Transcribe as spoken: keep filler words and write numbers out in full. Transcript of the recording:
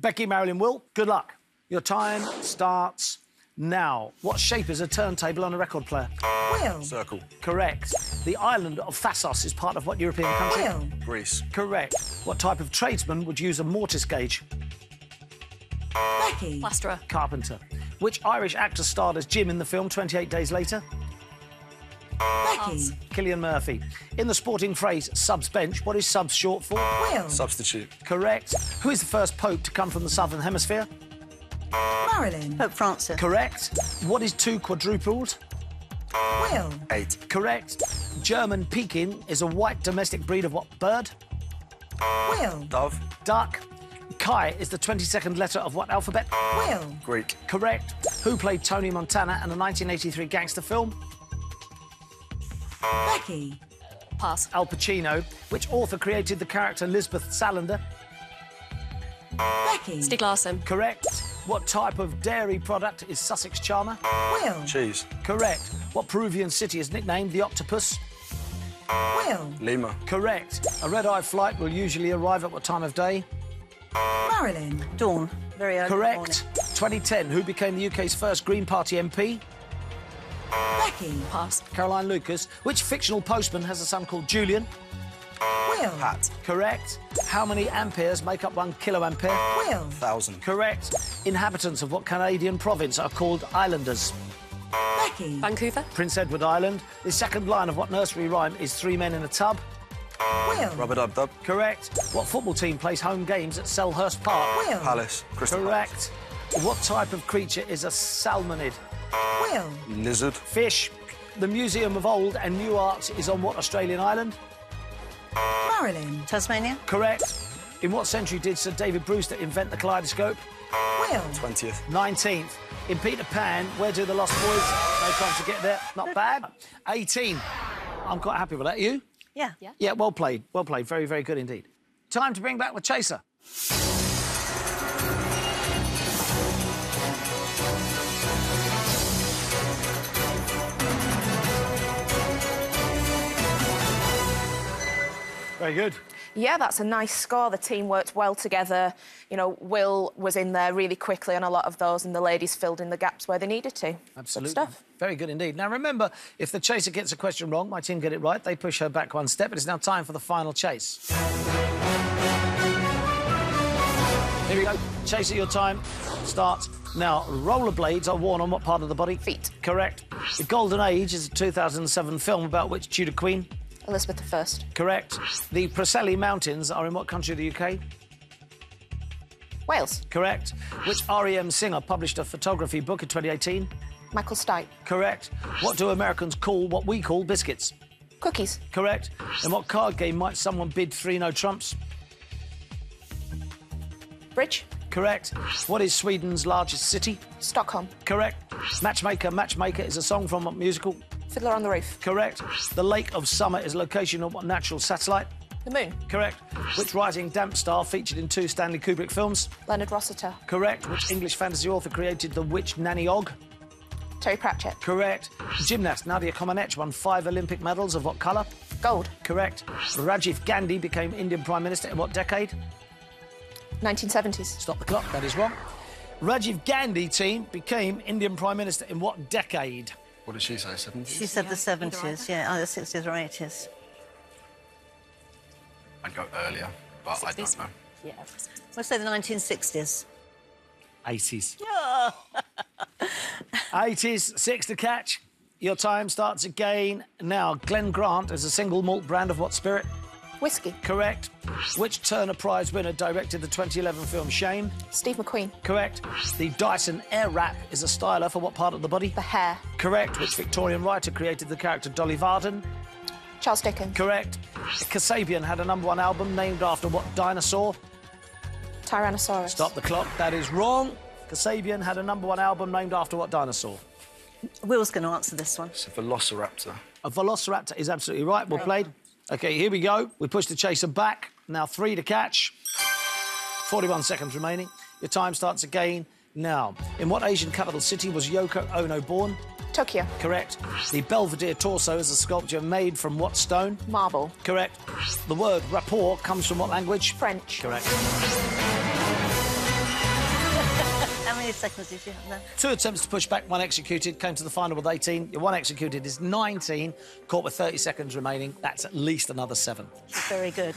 Becky, Marilyn, Will, good luck. Your time starts now. What shape is a turntable on a record player? Will. Circle. Correct. The island of Thasos is part of what European country? Will. Greece. Correct. What type of tradesman would use a mortise gauge? Becky. Plasterer. Carpenter. Which Irish actor starred as Jim in the film twenty-eight days later? Becky. Killian Murphy. In the sporting phrase, subs bench, what is subs short for? Will. Substitute. Correct. Who is the first pope to come from the southern hemisphere? Marilyn. Pope Francis. Correct. What is two quadrupled? Will. Eight. Correct. German Pekin is a white domestic breed of what bird? Will. Dove. Duck. Chi is the twenty-second letter of what alphabet? Will. Greek. Correct. Who played Tony Montana in a nineteen eighty-three gangster film? Becky. Pass. Al Pacino. Which author created the character Lisbeth Salander? Becky. Stieg Larsson. Correct. What type of dairy product is Sussex Charmer? Will. Cheese. Correct. What Peruvian city is nicknamed the Octopus? Will. Lima. Correct. A red-eye flight will usually arrive at what time of day? Marilyn. Dawn. Very early. Correct. Morning. twenty ten. Who became the U K's first Green Party M P? Becky. Pass. Caroline Lucas. Which fictional postman has a son called Julian? Will. Pat. Correct. How many amperes make up one kiloampere? Will. Thousand. Correct. Inhabitants of what Canadian province are called islanders? Becky. Vancouver. Prince Edward Island. The second line of what nursery rhyme is three men in a tub? Will. Rub-a-dub-dub. Correct. What football team plays home games at Selhurst Park? Will. Palace. Crystal Palace. Correct. What type of creature is a salmonid? Will. Lizard. Fish. The Museum of Old and New Arts is on what Australian island? Marilyn. Tasmania. Correct. In what century did Sir David Brewster invent the kaleidoscope? Will. twentieth. nineteenth. In Peter Pan, where do the Lost Boys? No time to get there. Not bad. eighteen. I'm quite happy with that. You? Yeah. Yeah. Yeah, well played. Well played. Very, very good indeed. Time to bring back the chaser. Very good. Yeah, that's a nice score. The team worked well together. You know, Will was in there really quickly on a lot of those, and the ladies filled in the gaps where they needed to. Absolutely. Good stuff. Very good indeed. Now, remember, if the chaser gets a question wrong, my team get it right, they push her back one step. It is now time for the final chase. Here we go. Chaser, your time starts now. Rollerblades are worn on what part of the body? Feet. Correct. The Golden Age is a two thousand seven film about which Tudor Queen? Elizabeth the First. Correct. The Preseli Mountains are in what country of the U K? Wales. Correct. Which R E M singer published a photography book in twenty eighteen? Michael Stipe. Correct. What do Americans call what we call biscuits? Cookies. Correct. In what card game might someone bid three no trumps? Bridge. Correct. What is Sweden's largest city? Stockholm. Correct. Matchmaker, Matchmaker is a song from what musical? Fiddler on the Roof. Correct. The Lake of Summer is location of what natural satellite? The Moon. Correct. Which Rising Damp star featured in two Stanley Kubrick films? Leonard Rossiter. Correct. Which English fantasy author created the witch Nanny Og? Terry Pratchett. Correct. Gymnast Nadia Comaneci won five Olympic medals of what colour? Gold. Correct. Rajiv Gandhi became Indian Prime Minister in what decade? nineteen seventies. Stop the clock, that is wrong. Rajiv Gandhi team became Indian Prime Minister in what decade? What did she say, seventies? She said yeah, the seventies, yeah, either sixties or eighties. I'd go earlier, but sixties. I don't know. Yeah. We'll say the nineteen sixties. eighties. Oh. eighties, six to catch. Your time starts again now. Glen Grant is a single malt brand of what spirit? Whiskey. Correct. Which Turner Prize winner directed the twenty eleven film Shame? Steve McQueen. Correct. The Dyson Airwrap is a styler for what part of the body? The hair. Correct. Which Victorian writer created the character Dolly Varden? Charles Dickens. Correct. Kasabian had a number one album named after what dinosaur? Tyrannosaurus. Stop the clock. That is wrong. Kasabian had a number one album named after what dinosaur? Will's going to answer this one. It's a Velociraptor. A Velociraptor is absolutely right. Well played. OK, here we go. We push the chaser back. Now three to catch. forty-one seconds remaining. Your time starts again now. In what Asian capital city was Yoko Ono born? Tokyo. Correct. The Belvedere torso is a sculpture made from what stone? Marble. Correct. The word rapport comes from what language? French. Correct. many seconds did you have then? Two attempts to push back, one executed. Came to the final with eighteen. The one executed is nineteen. Caught with thirty seconds remaining. That's at least another seven. Very good.